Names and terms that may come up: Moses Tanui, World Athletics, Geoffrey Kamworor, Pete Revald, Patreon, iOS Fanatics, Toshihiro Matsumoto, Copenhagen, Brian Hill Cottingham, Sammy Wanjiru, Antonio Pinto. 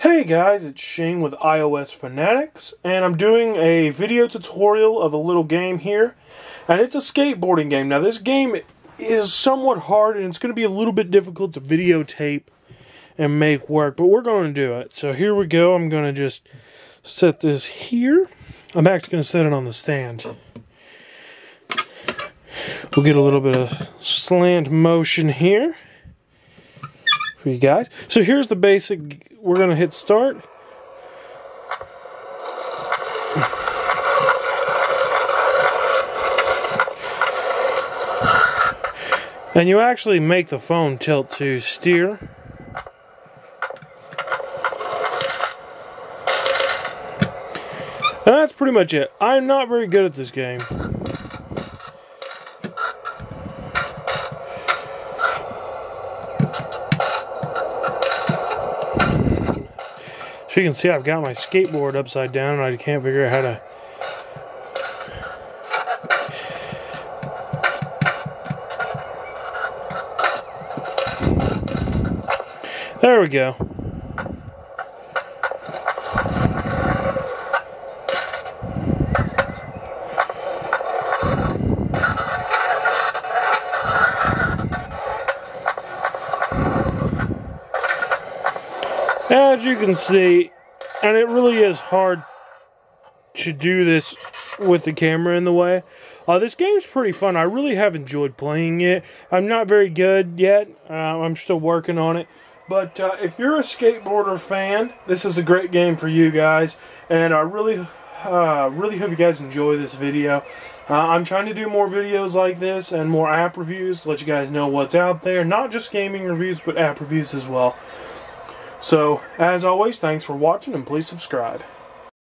Hey guys, it's Shane with iOS Fanatics, and I'm doing a video tutorial of a little game here, and it's a skateboarding game. Now this game is somewhat hard, and it's going to be a little bit difficult to videotape and make work, but we're going to do it. So here we go. I'm going to just set this here. I'm actually going to set it on the stand. We'll get a little bit of slant motion here for you guys. So here's the basic. We're going to hit start. And you actually make the phone tilt to steer. And that's pretty much it. I'm not very good at this game. So you can see I've got my skateboard upside down and I can't figure out how to... There we go. As you can see, and it really is hard to do this with the camera in the way. This game's pretty fun. I really have enjoyed playing it. I'm not very good yet. I'm still working on it. But if you're a skateboarder fan, this is a great game for you guys. And I really hope you guys enjoy this video. I'm trying to do more videos like this and more app reviews to let you guys know what's out there. Not just gaming reviews, but app reviews as well. So, as always, thanks for watching and please subscribe.